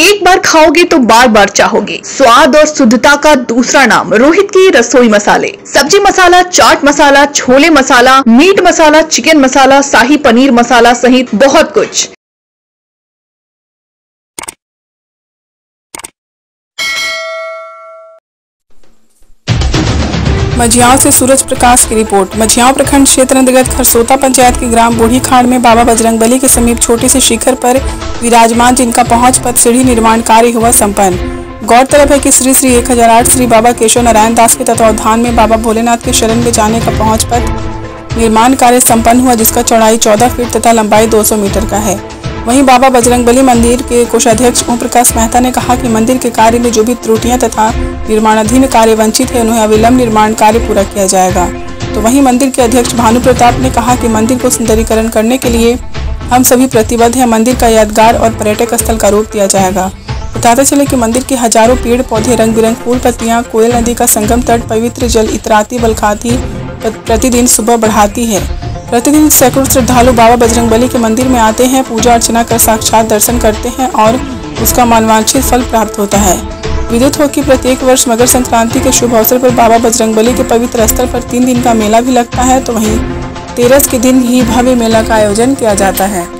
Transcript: एक बार खाओगे तो बार बार चाहोगे। स्वाद और शुद्धता का दूसरा नाम रोहित की रसोई मसाले। सब्जी मसाला, चाट मसाला, छोले मसाला, मीट मसाला, चिकन मसाला, शाही पनीर मसाला सहित बहुत कुछ। मझियां से सूरज प्रकाश की रिपोर्ट। मझियां प्रखंड क्षेत्र अंतर्गत खरसोता पंचायत के ग्राम बूढ़ी खाण में बाबा बजरंगबली के समीप छोटे से शिखर पर विराजमान जिनका पहुंच पथ सीढ़ी निर्माण कार्य हुआ संपन्न। गौरतलब है कि श्री श्री 1008 श्री बाबा केशव नारायण दास के तत्वावधान में बाबा भोलेनाथ के शरण में जाने का पहुँच पथ निर्माण कार्य सम्पन्न हुआ, जिसका चौड़ाई 14 फीट तथा लंबाई 200 मीटर का है। वहीं बाबा बजरंगबली मंदिर के कोषाध्यक्ष ओम प्रकाश मेहता ने कहा कि मंदिर के कार्य में जो भी त्रुटियां तथा निर्माणाधीन कार्य वंचित है उन्हें अविलंब निर्माण कार्य पूरा किया जाएगा। तो वहीं मंदिर के अध्यक्ष भानु प्रताप ने कहा कि मंदिर को सुंदरीकरण करने के लिए हम सभी प्रतिबद्ध हैं। मंदिर का यादगार और पर्यटक स्थल का रूप दिया जाएगा। बताते चले कि मंदिर के हजारों पेड़ पौधे, रंग बिरंग फूल पत्तियाँ, कोयल नदी का संगम तट पवित्र जल इतराती बलखाती प्रतिदिन सुबह बढ़ाती है। प्रतिदिन सैकड़ों श्रद्धालु बाबा बजरंगबली के मंदिर में आते हैं, पूजा अर्चना कर साक्षात दर्शन करते हैं और उसका मनवांछित फल प्राप्त होता है। विदित हो कि प्रत्येक वर्ष मकर संक्रांति के शुभ अवसर पर बाबा बजरंगबली के पवित्र स्थल पर 3 दिन का मेला भी लगता है, तो वहीं 13 के दिन ही भव्य मेला का आयोजन किया जाता है।